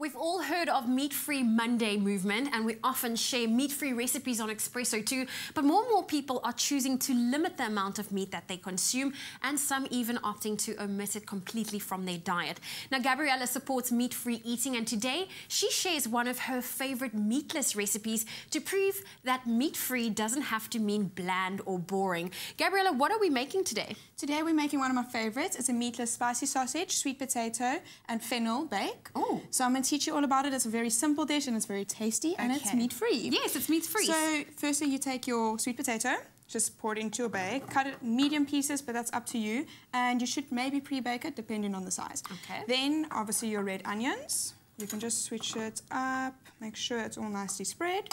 We've all heard of Meat Free Monday movement, and we often share meat-free recipes on Expresso too, but more and more people are choosing to limit the amount of meat that they consume, and some even opting to omit it completely from their diet. Now, Gabrielle supports meat-free eating, and today she shares one of her favorite meatless recipes to prove that meat-free doesn't have to mean bland or boring. Gabrielle, what are we making today? Today we're making one of my favorites. It's a meatless spicy sausage, sweet potato, and fennel bake. Oh. So I'm going to teach you all about it. It's a very simple dish and it's very tasty and it's meat-free. Yes, it's meat-free. So firstly, you take your sweet potato, just pour it into your bag, cut it medium pieces, but that's up to you. And you should maybe pre-bake it depending on the size. Okay. Then obviously your red onions. You can just switch it up, make sure it's all nicely spread.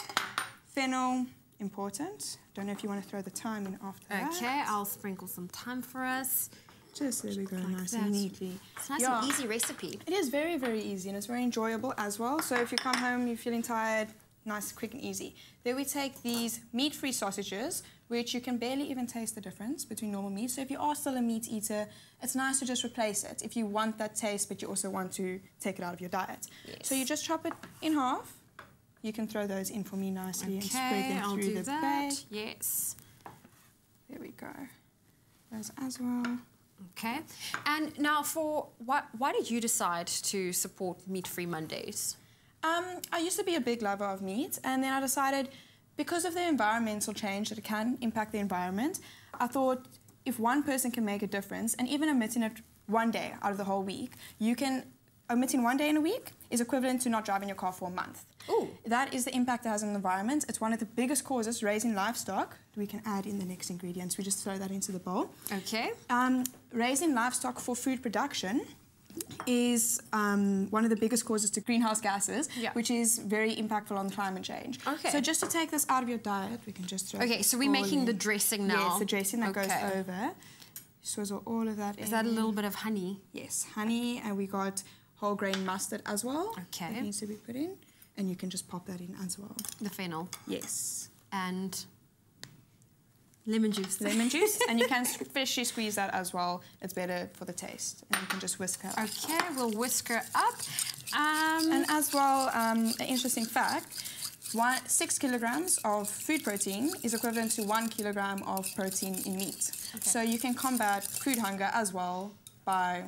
Fennel, important. Don't know if you want to throw the thyme in after that. Okay, I'll sprinkle some thyme for us. Just there we go, like nice and neatly. It's nice and easy recipe. It is very, very easy and it's very enjoyable as well. So if you come home, you're feeling tired, nice, quick and easy. Then we take these meat-free sausages, which you can barely even taste the difference between normal meat. So if you are still a meat eater, it's nice to just replace it if you want that taste, but you also want to take it out of your diet. Yes. So you just chop it in half. You can throw those in for me nicely and spread them through the bag. Yes. There we go. Those as well. Okay, and now for why did you decide to support Meat Free Mondays? I used to be a big lover of meat, and then I decided because of the environmental change that it can impact the environment, I thought if one person can make a difference, and even omitting it one day out of the whole week, you can omitting one day in a week is equivalent to not driving your car for a month. Ooh. That is the impact it has on the environment. It's one of the biggest causes, raising livestock. We can add in the next ingredients. We just throw that into the bowl. Okay. Raising livestock for food production is one of the biggest causes to greenhouse gases, which is very impactful on climate change. Okay. So just to take this out of your diet, we can just throw it. Okay, so we're making the dressing now. Yes, the dressing that goes over. Swizzle all of that in. Is that a little bit of honey? Yes, honey, and we got whole grain mustard as well. Okay. That needs to be put in. And you can just pop that in as well. The fennel. Yes. And lemon juice. Lemon juice. And you can freshly squeeze that as well. It's better for the taste. And you can just whisk her up. Okay, we'll whisk her up. And as well, an interesting fact, 6 kilograms of food protein is equivalent to 1 kilogram of protein in meat. Okay. So you can combat food hunger as well by...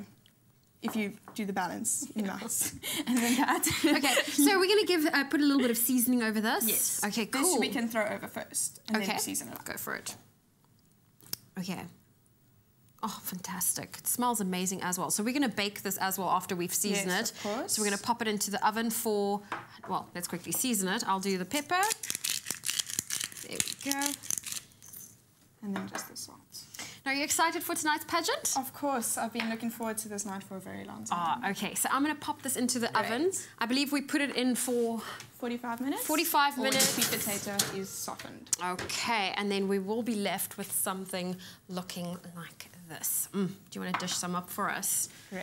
if you do the balance in rice. And then that. Okay, so we're going to put a little bit of seasoning over this. Yes. Okay, cool. This we can throw over first and then season it up. Go for it. Okay. Oh, fantastic. It smells amazing as well. So we're going to bake this as well after we've seasoned it. Of course. So we're going to pop it into the oven for, well, let's quickly season it. I'll do the pepper. There we go. And then just the salt. Are you excited for tonight's pageant? Of course. I've been looking forward to this night for a very long time. Ah, okay. So I'm going to pop this into the oven. I believe we put it in for... 45 minutes? 45 minutes. The sweet potato is softened. Okay. And then we will be left with something looking like this. Mm. Do you want to dish some up for us? Great.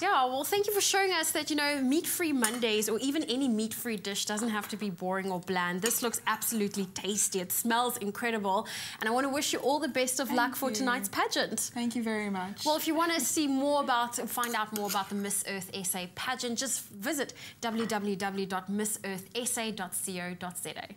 Yeah, well, thank you for showing us that, you know, meat-free Mondays or even any meat-free dish doesn't have to be boring or bland. This looks absolutely tasty. It smells incredible. And I want to wish you all the best of luck for tonight's pageant. Thank you very much. Well, if you want to see more about and find out more about the Miss Earth SA pageant, just visit www.missearthsa.co.za.